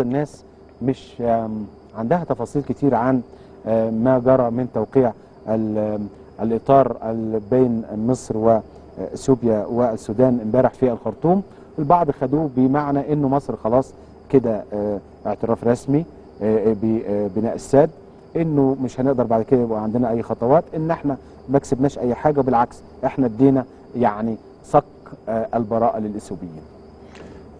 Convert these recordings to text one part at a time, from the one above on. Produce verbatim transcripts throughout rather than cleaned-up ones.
الناس مش عندها تفاصيل كتير عن ما جرى من توقيع الإطار بين مصر وسوريا والسودان امبارح في الخرطوم. البعض خدوه بمعنى انه مصر خلاص كده اعتراف رسمي ببناء السد، انه مش هنقدر بعد كده يبقى عندنا اي خطوات، ان احنا ما كسبناش اي حاجه، بالعكس احنا ادينا يعني صك البراءه للاثيوبيين.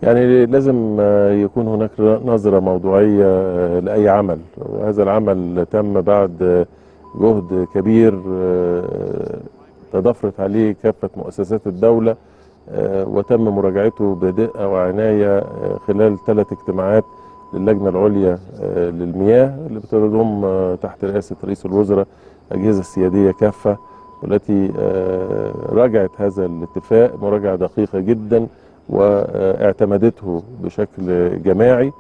يعني لازم يكون هناك نظره موضوعيه لاي عمل، وهذا العمل تم بعد جهد كبير تضافرت عليه كافه مؤسسات الدوله، وتم مراجعته بدقه وعنايه خلال ثلاث اجتماعات للجنه العليا للمياه اللي بتضم تحت رئاسه رئيس الوزراء الاجهزه السياديه كافه، والتي راجعت هذا الاتفاق مراجعه دقيقه جدا واعتمدته بشكل جماعي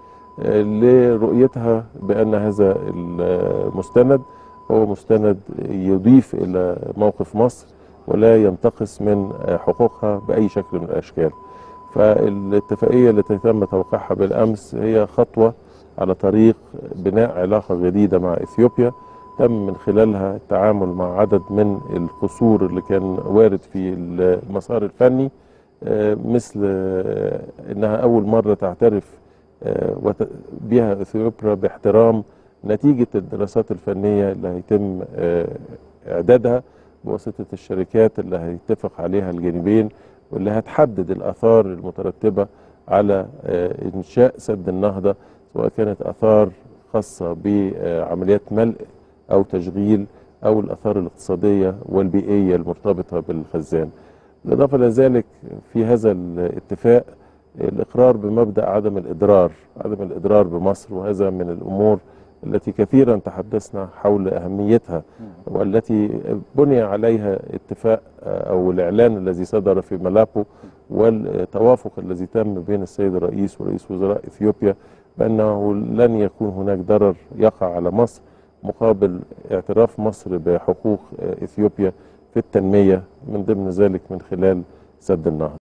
لرؤيتها بان هذا المستند هو مستند يضيف الى موقف مصر ولا ينتقص من حقوقها باي شكل من الاشكال. فالاتفاقية التي تم توقيعها بالأمس هي خطوة على طريق بناء علاقة جديدة مع إثيوبيا، تم من خلالها التعامل مع عدد من القصور اللي كان وارد في المسار الفني، مثل أنها أول مرة تعترف بها إثيوبيا باحترام نتيجة الدراسات الفنية اللي هيتم إعدادها بواسطة الشركات اللي هيتفق عليها الجانبين، واللي هتحدد الآثار المترتبة على إنشاء سد النهضة، سواء كانت آثار خاصة بعمليات ملء أو تشغيل أو الآثار الاقتصادية والبيئية المرتبطة بالخزان. بالإضافة إلى ذلك في هذا الاتفاق الإقرار بمبدأ عدم الإضرار، عدم الإضرار بمصر، وهذا من الأمور التي كثيرا تحدثنا حول أهميتها والتي بني عليها اتفاق أو الإعلان الذي صدر في مالابو والتوافق الذي تم بين السيد الرئيس ورئيس وزراء إثيوبيا بأنه لن يكون هناك ضرر يقع على مصر مقابل اعتراف مصر بحقوق إثيوبيا في التنمية، من ضمن ذلك من خلال سد النهضة.